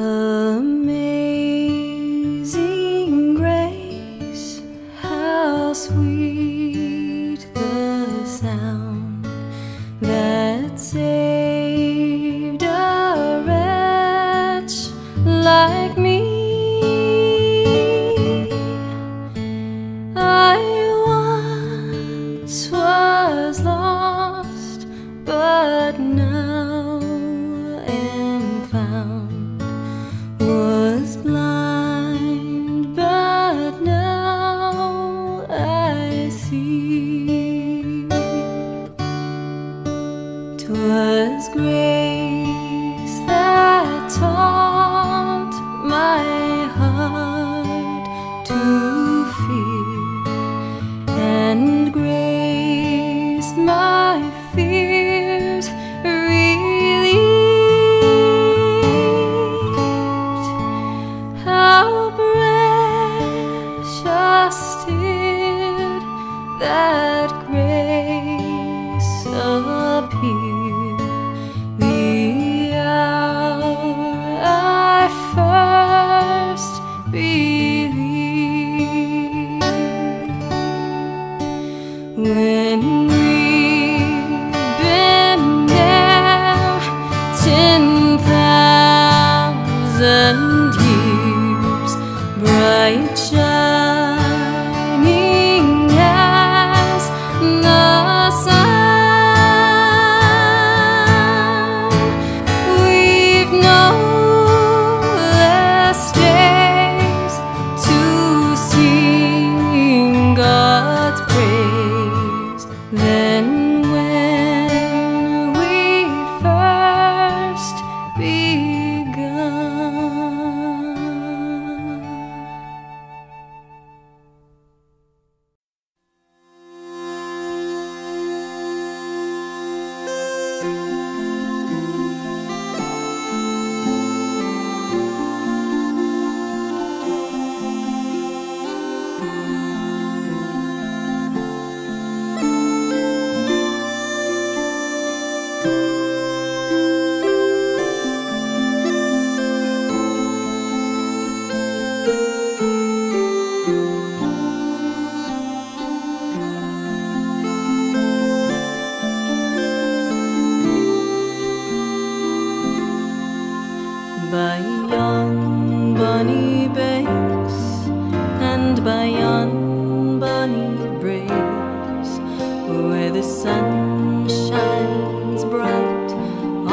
Amazing grace, how sweet the sound that saved a wretch like me. Twas grace that taught my heart to fear, and grace my fears relieved. How precious did that grace appear! When we've been there 10,000 years, bright shining as the sun, we've no less days to sing God's praise than when we first begun. By yon bonny banks and by yon bonny braes, where the sun shines bright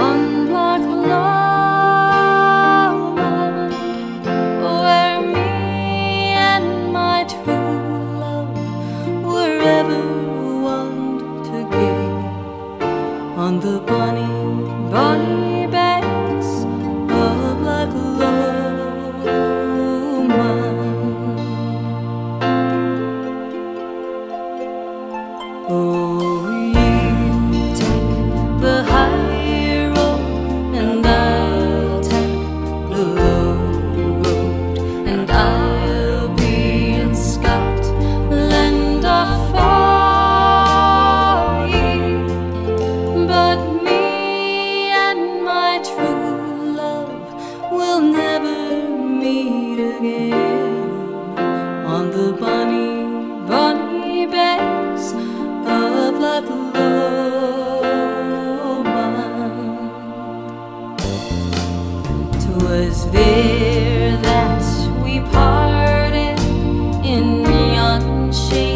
on Loch Lomond, where me and my true love were ever wont to gaze, on the bonny, bonny banks on the bonny, bonny banks of Loch Lomond. 'Twas there that we parted in yon shade.